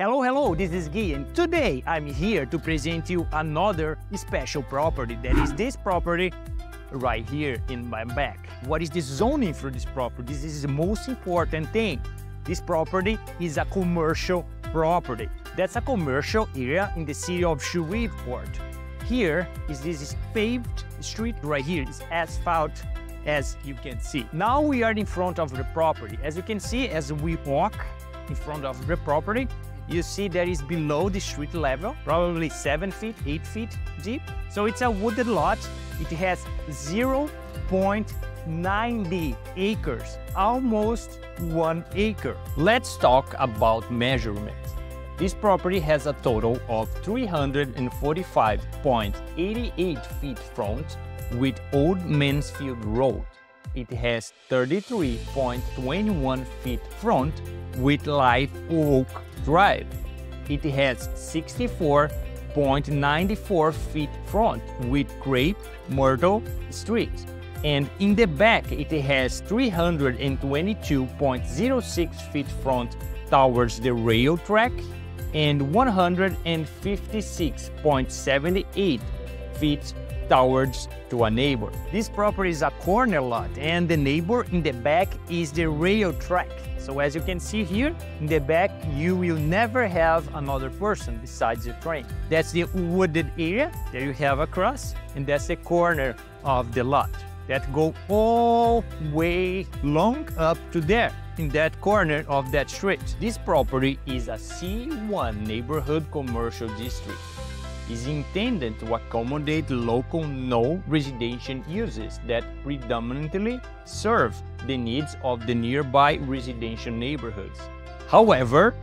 Hello, this is Gui, and today I'm here to present you another special property. That is this property right here in my back. What is the zoning for this property? This is the most important thing. This property is a commercial property. That's a commercial area in the city of Shreveport. Here is this paved street right here. It's asphalt, as you can see. Now we are in front of the property. As you can see, as we walk in front of the property, you see that is below the street level, probably 7 feet, 8 feet deep. So it's a wooded lot. It has 0.90 acres, almost 1 acre. Let's talk about measurements. This property has a total of 345.88 feet front with Old Mansfield Road. It has 33.21 feet front with Live Oak Drive. It has 64.94 feet front with Grape Myrtle Street. And in the back, it has 322.06 feet front towards the rail track and 156.78 feet towards to a neighbor. This property is a corner lot, and the neighbor in the back is the rail track. So as you can see here, in the back you will never have another person besides the train. That's the wooded area that you have across, and that's the corner of the lot that go all way long up to there, in that corner of that street. This property is a C1 neighborhood commercial district. Is intended to accommodate local non-residential uses that predominantly serve the needs of the nearby residential neighborhoods. However,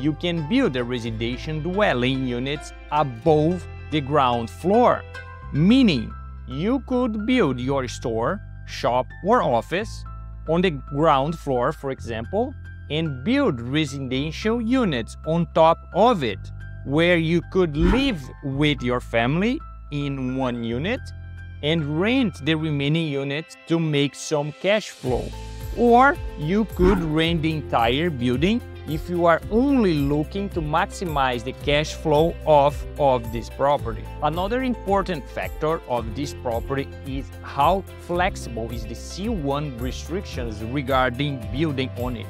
you can build a residential dwelling units above the ground floor, meaning you could build your store, shop, or office on the ground floor, for example, and build residential units on top of it, where you could live with your family in one unit and rent the remaining units to make some cash flow. Or you could rent the entire building if you are only looking to maximize the cash flow of this property. Another important factor of this property is how flexible is the C1 restrictions regarding building on it,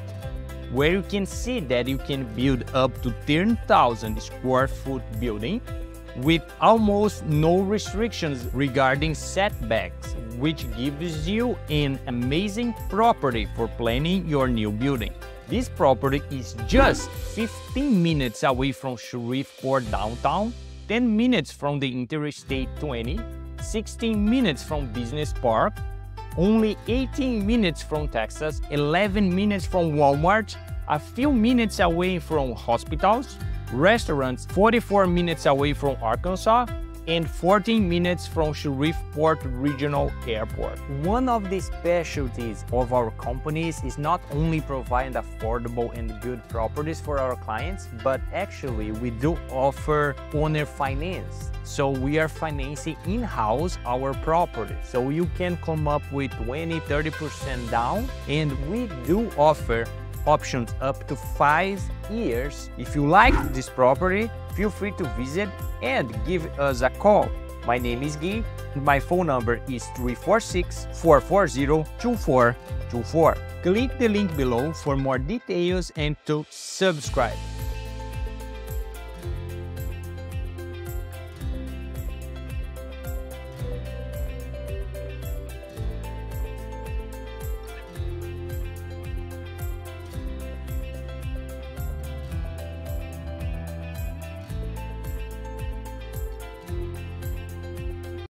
where you can see that you can build up to 10,000 square foot building with almost no restrictions regarding setbacks, which gives you an amazing property for planning your new building. This property is just 15 minutes away from Shreveport downtown, 10 minutes from the Interstate 20, 16 minutes from Business Park, only 18 minutes from Texas, 11 minutes from Walmart, a few minutes away from hospitals, restaurants, 44 minutes away from Arkansas, and 14 minutes from Shreveport Regional Airport. One of the specialties of our companies is not only providing affordable and good properties for our clients, but actually we do offer owner finance. So we are financing in-house our property. So you can come up with 20, 30% down, and we do offer options up to 5 years. If you like this property, feel free to visit and give us a call. My name is Gui, and my phone number is 346-440-2424. Click the link below for more details and to subscribe.